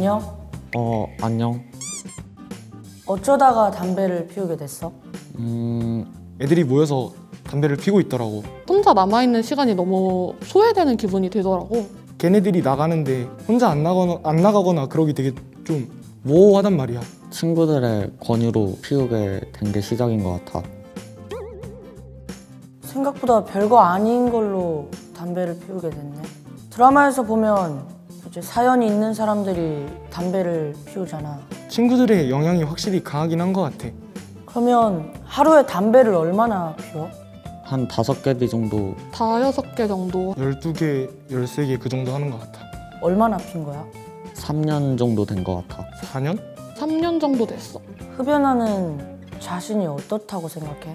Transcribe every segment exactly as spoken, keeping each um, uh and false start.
안녕? 어, 안녕. 어쩌다가 담배를 피우게 됐어? 음... 애들이 모여서 담배를 피우고 있더라고. 혼자 남아있는 시간이 너무 소외되는 기분이 들더라고. 걔네들이 나가는데 혼자 안 나가거나, 안 나가거나 그러기 되게 좀 모호하단 말이야. 친구들의 권유로 피우게 된 게 시작인 것 같아. 생각보다 별거 아닌 걸로 담배를 피우게 됐네. 드라마에서 보면 이제 사연이 있는 사람들이 담배를 피우잖아. 친구들의 영향이 확실히 강하긴 한 것 같아. 그러면 하루에 담배를 얼마나 피워? 한 다섯 개비 정도. 다 여섯 개 정도. 열두 개, 열세 개 그 정도 하는 것 같아. 얼마나 핀 거야? 삼 년 정도 된 것 같아. 사 년? 삼 년 정도 됐어. 흡연하는 자신이 어떻다고 생각해?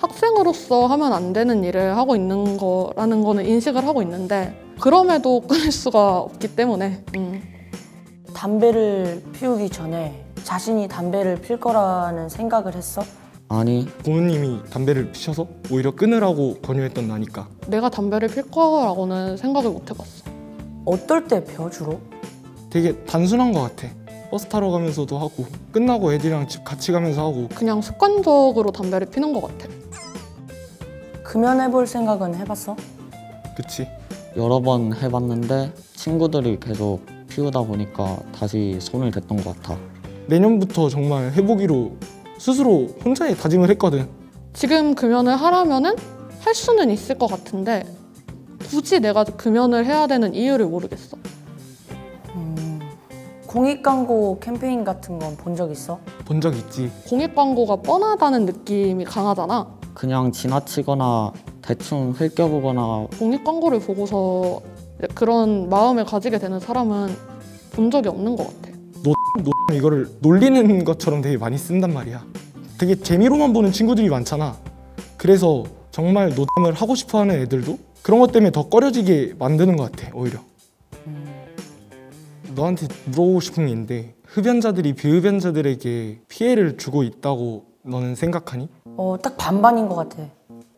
학생으로서 하면 안 되는 일을 하고 있는 거라는 거는 인식을 하고 있는데 그럼에도 끊을 수가 없기 때문에. 음. 담배를 피우기 전에 자신이 담배를 필 거라는 생각을 했어? 아니, 부모님이 담배를 피셔서 오히려 끊으라고 권유했던 나니까 내가 담배를 필 거라고는 생각을 못 해봤어. 어떨 때 펴 주로? 되게 단순한 것 같아. 버스 타러 가면서도 하고 끝나고 애들이랑 집 같이 가면서 하고 그냥 습관적으로 담배를 피는 것 같아. 금연해볼 생각은 해봤어? 그치. 여러 번 해봤는데 친구들이 계속 피우다 보니까 다시 손을 댔던 것 같아. 내년부터 정말 해보기로 스스로 혼자의 다짐을 했거든. 지금 금연을 하라면은 할 수는 있을 것 같은데 굳이 내가 금연을 해야 되는 이유를 모르겠어. 음, 공익광고 캠페인 같은 건 본 적 있어? 본 적 있지. 공익광고가 뻔하다는 느낌이 강하잖아. 그냥 지나치거나 대충 흘겨보거나. 공익광고를 보고서 그런 마음을 가지게 되는 사람은 본 적이 없는 것 같아. 너 너 이거를 놀리는 것처럼 되게 많이 쓴단 말이야. 되게 재미로만 보는 친구들이 많잖아. 그래서 정말 노담을 하고 싶어하는 애들도 그런 것 때문에 더 꺼려지게 만드는 것 같아, 오히려. 음. 너한테 물어보고 싶은 게 있는데 흡연자들이 비흡연자들에게 피해를 주고 있다고 너는 생각하니? 어, 딱 반반인 것 같아.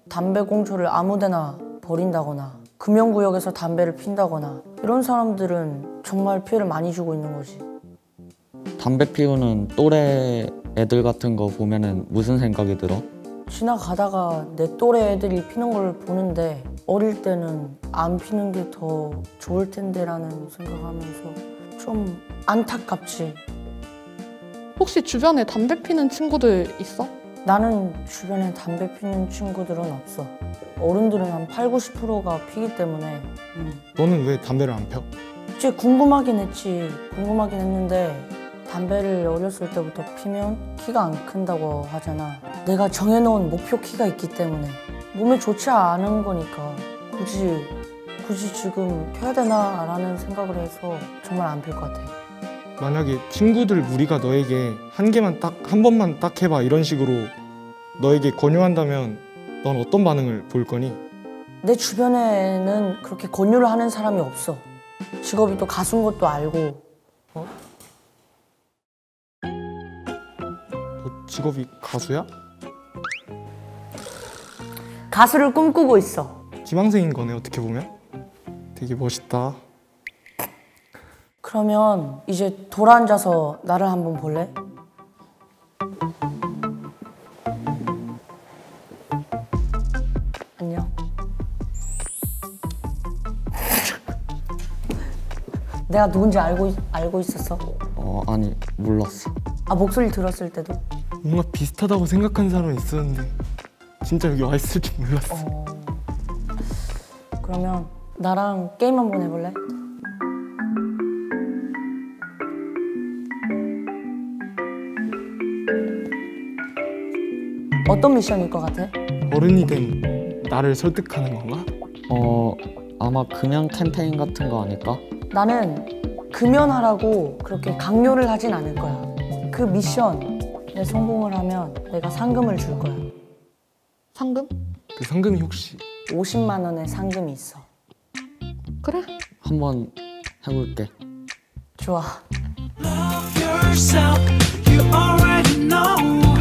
담배 공초를 아무데나 버린다거나 금연구역에서 담배를 핀다거나 이런 사람들은 정말 피해를 많이 주고 있는 거지. 담배 피우는 또래 애들 같은 거 보면은 무슨 생각이 들어? 지나가다가 내 또래 애들이 피는 걸 보는데 어릴 때는 안 피는 게 더 좋을 텐데 라는 생각하면서 좀 안타깝지. 혹시 주변에 담배 피는 친구들 있어? 나는 주변에 담배 피는 친구들은 없어. 어른들은 한 팔십, 구십 퍼센트가 피기 때문에. 음. 너는 왜 담배를 안 펴? 진짜 궁금하긴 했지. 궁금하긴 했는데 담배를 어렸을 때부터 피면 키가 안 큰다고 하잖아. 내가 정해놓은 목표 키가 있기 때문에 몸에 좋지 않은 거니까 굳이 굳이 지금 펴야 되나 라는 생각을 해서 정말 안 필 것 같아. 만약에 친구들 무리가 너에게 한 개만 딱 한 번만 딱 해봐 이런 식으로 너에게 권유한다면 넌 어떤 반응을 볼 거니? 내 주변에는 그렇게 권유를 하는 사람이 없어. 직업이 또 가수인 것도 알고. 어? 직업이 가수야? 가수를 꿈꾸고 있어. 지망생인 거네, 어떻게 보면? 되게 멋있다. 그러면 이제 돌아앉아서 나를 한번 볼래? 안녕. 내가 누군지 알고, 알고 있었어? 어, 아니, 몰랐어. 아, 목소리 들었을 때도? 뭔가 비슷하다고 생각한 사람은 있었는데 진짜 여기 와 있을 줄 몰랐어. 어... 그러면 나랑 게임 한번 해볼래? 어떤 미션일 것 같아? 어른이 된 나를 설득하는 건가? 어... 아마 금연 캠페인 같은 거 아닐까? 나는 금연하라고 그렇게 강요를 하진 않을 거야. 그 미션 내 성공을 하면 내가 상금을 줄 거야. 상금? 그 상금이 혹시? 오십만 원의 상금이 있어. 그래? 한번 해볼게. 좋아. Love yourself, you already know.